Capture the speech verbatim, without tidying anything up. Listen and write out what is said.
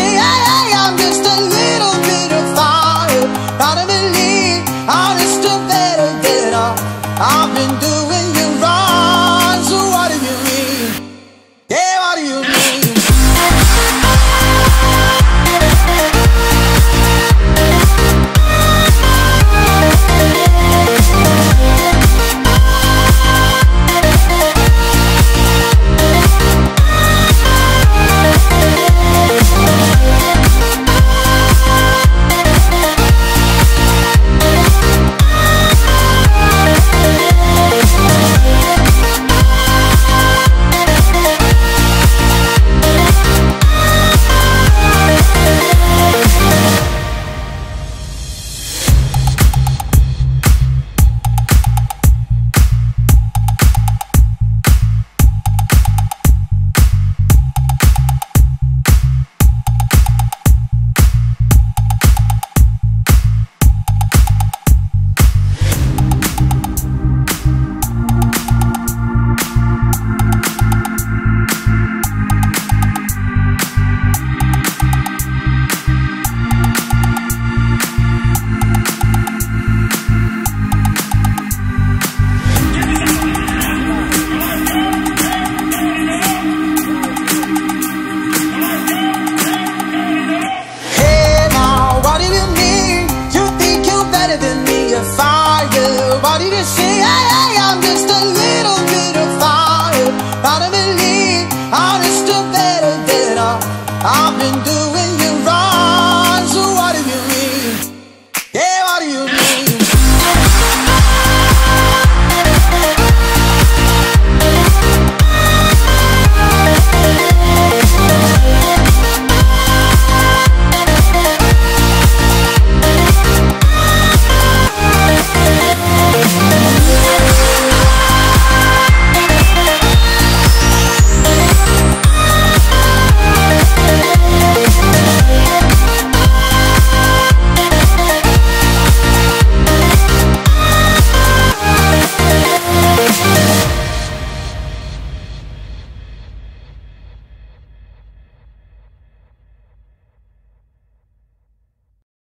hey, hey, I'm just a little